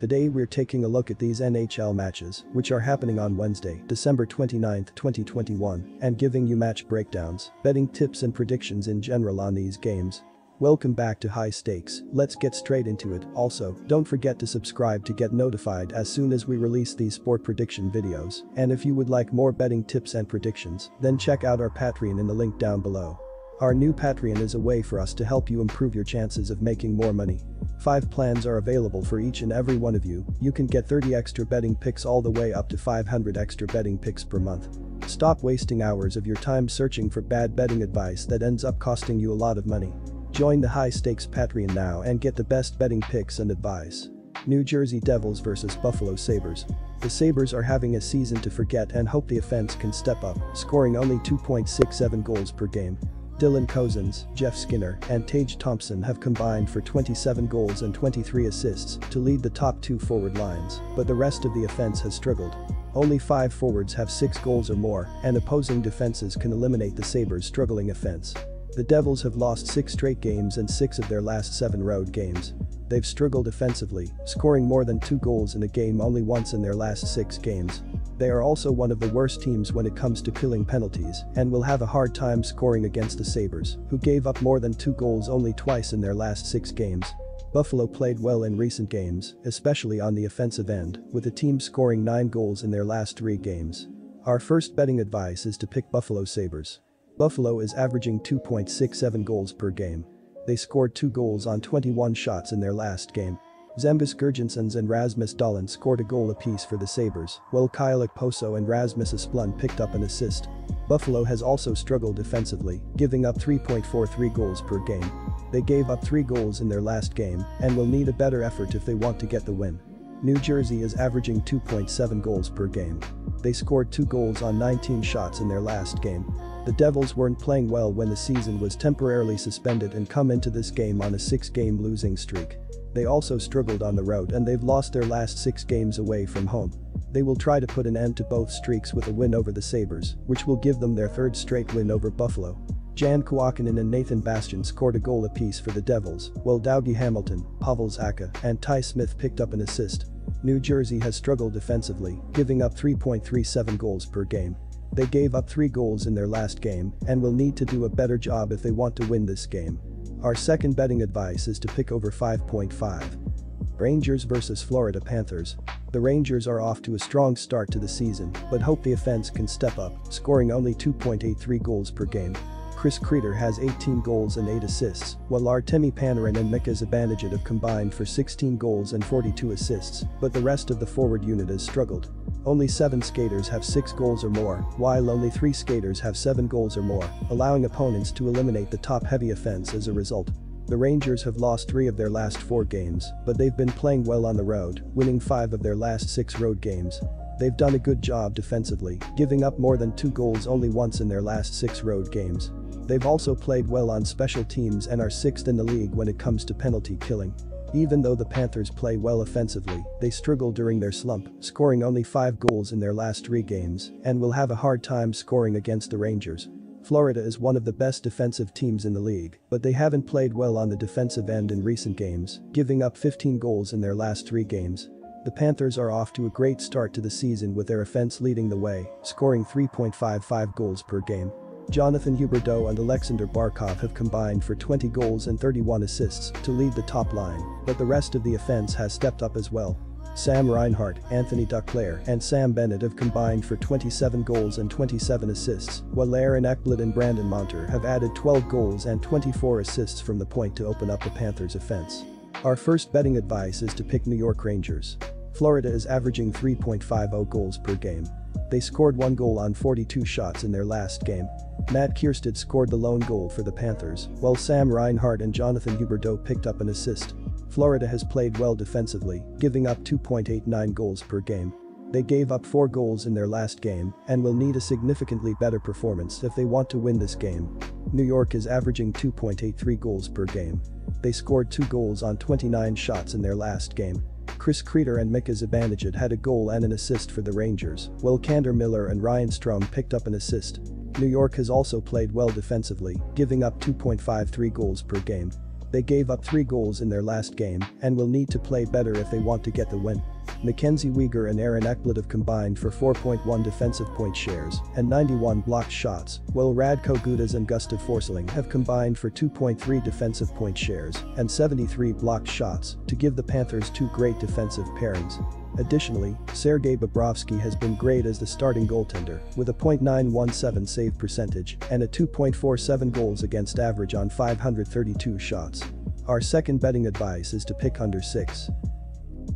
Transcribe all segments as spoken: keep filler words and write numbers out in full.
Today we're taking a look at these N H L matches, which are happening on Wednesday, December twenty-ninth, twenty twenty-one, and giving you match breakdowns, betting tips and predictions in general on these games. Welcome back to High Stakes, let's get straight into it. Also, don't forget to subscribe to get notified as soon as we release these sport prediction videos, and if you would like more betting tips and predictions, then check out our Patreon in the link down below. Our new Patreon is a way for us to help you improve your chances of making more money. Five plans are available for each and every one of you, you can get thirty extra betting picks all the way up to five hundred extra betting picks per month. Stop wasting hours of your time searching for bad betting advice that ends up costing you a lot of money. Join the High Stakes Patreon now and get the best betting picks and advice. New Jersey Devils versus Buffalo Sabres. The Sabres are having a season to forget and hope the offense can step up, scoring only two point six seven goals per game. Dylan Cozens, Jeff Skinner, and Tage Thompson have combined for twenty-seven goals and twenty-three assists to lead the top two forward lines, but the rest of the offense has struggled. Only five forwards have six goals or more, and opposing defenses can eliminate the Sabres' struggling offense. The Devils have lost six straight games and six of their last seven road games. They've struggled offensively, scoring more than two goals in a game only once in their last six games. They are also one of the worst teams when it comes to killing penalties and will have a hard time scoring against the Sabres, who gave up more than two goals only twice in their last six games. Buffalo played well in recent games, especially on the offensive end, with the team scoring nine goals in their last three games. Our first betting advice is to pick Buffalo Sabres. Buffalo is averaging two point six seven goals per game. They scored two goals on twenty-one shots in their last game. Zemgus Girgensons and Rasmus Dahlin scored a goal apiece for the Sabres, while Kyle Okposo and Rasmus Esplund picked up an assist. Buffalo has also struggled defensively, giving up three point four three goals per game. They gave up three goals in their last game and will need a better effort if they want to get the win. New Jersey is averaging two point seven goals per game. They scored two goals on nineteen shots in their last game. The Devils weren't playing well when the season was temporarily suspended and come into this game on a six-game losing streak. They also struggled on the road and they've lost their last six games away from home. They will try to put an end to both streaks with a win over the Sabres, which will give them their third straight win over Buffalo. Jan Kuokkanen and Nathan Bastian scored a goal apiece for the Devils, while Dougie Hamilton, Pavel Zacha, and Ty Smith picked up an assist. New Jersey has struggled defensively, giving up three point three seven goals per game. They gave up three goals in their last game and will need to do a better job if they want to win this game. Our second betting advice is to pick over five point five. Rangers versus Florida Panthers. The Rangers are off to a strong start to the season, but hope the offense can step up, scoring only two point eight three goals per game. Chris Kreider has eighteen goals and eight assists, while Artemi Panarin and Mika Zibanejad have combined for sixteen goals and forty-two assists, but the rest of the forward unit has struggled. Only seven skaters have six goals or more, while only three skaters have seven goals or more, allowing opponents to eliminate the top-heavy offense as a result. The Rangers have lost three of their last four games, but they've been playing well on the road, winning five of their last six road games. They've done a good job defensively, giving up more than two goals only once in their last six road games. They've also played well on special teams and are sixth in the league when it comes to penalty killing. Even though the Panthers play well offensively, they struggle during their slump, scoring only five goals in their last three games and will have a hard time scoring against the Rangers. Florida is one of the best defensive teams in the league, but they haven't played well on the defensive end in recent games, giving up fifteen goals in their last three games. The Panthers are off to a great start to the season with their offense leading the way, scoring three point five five goals per game. Jonathan Huberdeau and Alexander Barkov have combined for twenty goals and thirty-one assists to lead the top line, but the rest of the offense has stepped up as well. Sam Reinhart, Anthony Duclair, and Sam Bennett have combined for twenty-seven goals and twenty-seven assists, while Aaron Ekblad and Brandon Montour have added twelve goals and twenty-four assists from the point to open up the Panthers' offense. Our first betting advice is to pick New York Rangers. Florida is averaging three point five zero goals per game. They scored one goal on forty-two shots in their last game. Matt Kiersted scored the lone goal for the Panthers, while Sam Reinhart and Jonathan Huberdeau picked up an assist. Florida has played well defensively, giving up two point eight nine goals per game. They gave up four goals in their last game and will need a significantly better performance if they want to win this game. New York is averaging two point eight three goals per game. They scored two goals on twenty-nine shots in their last game. Chris Kreider and Mika Zibanejad had a goal and an assist for the Rangers, while Kander Miller and Ryan Strom picked up an assist. New York has also played well defensively, giving up two point five three goals per game. They gave up three goals in their last game and will need to play better if they want to get the win. Mackenzie Weegar and Aaron Ekblad have combined for four point one defensive point shares and ninety-one blocked shots, while Radko Gudas and Gustav Forsling have combined for two point three defensive point shares and seventy-three blocked shots to give the Panthers two great defensive pairings. Additionally, Sergei Bobrovsky has been great as the starting goaltender, with a point nine one seven save percentage and a two point four seven goals against average on five hundred thirty-two shots. Our second betting advice is to pick under six.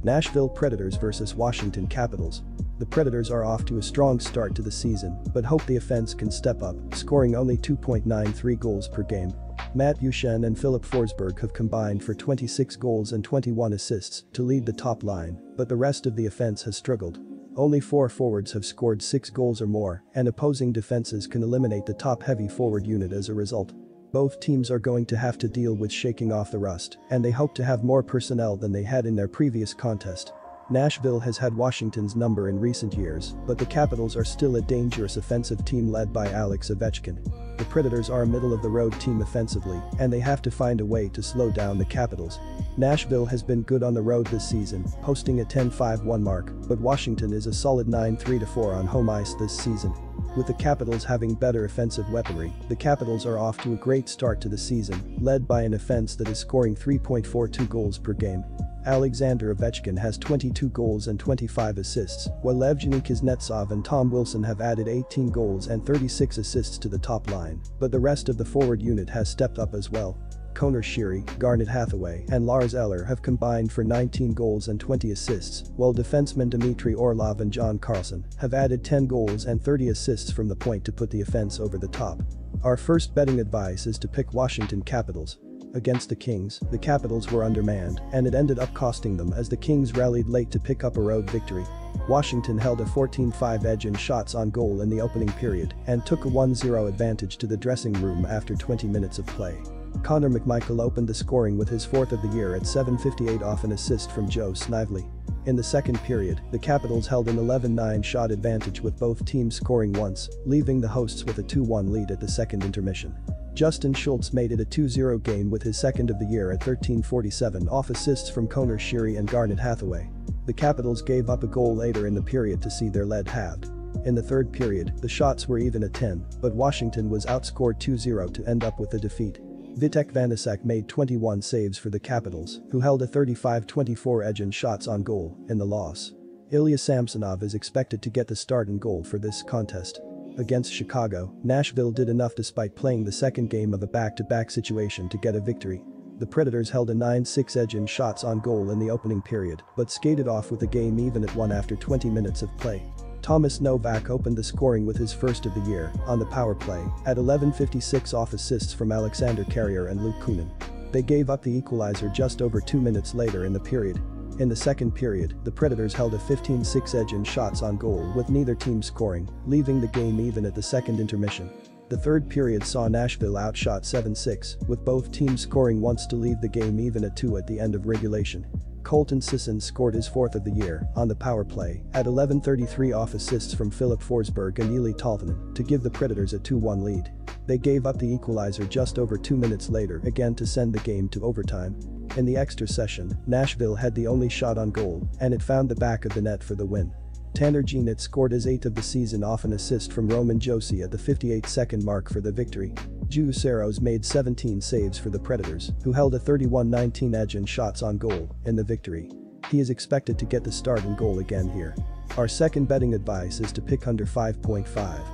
Nashville Predators versus Washington Capitals. The Predators are off to a strong start to the season, but hope the offense can step up, scoring only two point nine three goals per game. Matt Duchene and Philip Forsberg have combined for twenty-six goals and twenty-one assists to lead the top line, but the rest of the offense has struggled. Only four forwards have scored six goals or more, and opposing defenses can eliminate the top-heavy forward unit as a result. Both teams are going to have to deal with shaking off the rust, and they hope to have more personnel than they had in their previous contest. Nashville has had Washington's number in recent years, but the Capitals are still a dangerous offensive team led by Alex Ovechkin. The Predators are a middle-of-the-road team offensively, and they have to find a way to slow down the Capitals. Nashville has been good on the road this season, posting a ten five one mark, but Washington is a solid nine three four on home ice this season. With the Capitals having better offensive weaponry, the Capitals are off to a great start to the season, led by an offense that is scoring three point four two goals per game. Alexander Ovechkin has twenty-two goals and twenty-five assists, while Evgeny Kuznetsov and Tom Wilson have added eighteen goals and thirty-six assists to the top line, but the rest of the forward unit has stepped up as well. Connor Sheary, Garnet Hathaway, and Lars Eller have combined for nineteen goals and twenty assists, while defensemen Dmitry Orlov and John Carlson have added ten goals and thirty assists from the point to put the offense over the top. Our first betting advice is to pick Washington Capitals. Against the Kings, the Capitals were undermanned, and it ended up costing them as the Kings rallied late to pick up a road victory. Washington held a fourteen five edge in shots on goal in the opening period and took a one zero advantage to the dressing room after twenty minutes of play. Connor McMichael opened the scoring with his fourth of the year at seven fifty-eight off an assist from Joe Snively. In the second period, the Capitals held an eleven nine shot advantage with both teams scoring once, leaving the hosts with a two one lead at the second intermission. Justin Schultz made it a two zero game with his second of the year at thirteen forty-seven off assists from Connor Sheary and Garnet Hathaway. The Capitals gave up a goal later in the period to see their lead halved. In the third period, the shots were even at ten, but Washington was outscored two zero to end up with a defeat. Vitek Vanacek made twenty-one saves for the Capitals, who held a thirty-five twenty-four edge in shots on goal in the loss. Ilya Samsonov is expected to get the start and goal for this contest. Against Chicago, Nashville did enough despite playing the second game of a back-to-back situation to get a victory. The Predators held a nine six edge in shots on goal in the opening period, but skated off with the game even at one after twenty minutes of play. Thomas Novak opened the scoring with his first of the year on the power play at eleven fifty-six off assists from Alexander Carrier and Luke Kunin. They gave up the equalizer just over two minutes later in the period. In the second period, the Predators held a fifteen six edge in shots on goal with neither team scoring, leaving the game even at the second intermission. The third period saw Nashville outshot seven six, with both teams scoring once to leave the game even at two at the end of regulation. Colton Sisson scored his fourth of the year on the power play at eleven thirty-three off assists from Philip Forsberg and Eli Tolvanen to give the Predators a two one lead. They gave up the equalizer just over two minutes later again to send the game to overtime. In the extra session, Nashville had the only shot on goal, and it found the back of the net for the win. Tanner Jeannette scored his eighth of the season off an assist from Roman Josi at the fifty-eight second mark for the victory. Juuseros made seventeen saves for the Predators, who held a thirty-one nineteen edge in shots on goal in the victory. He is expected to get the start and goal again here. Our second betting advice is to pick under five point five.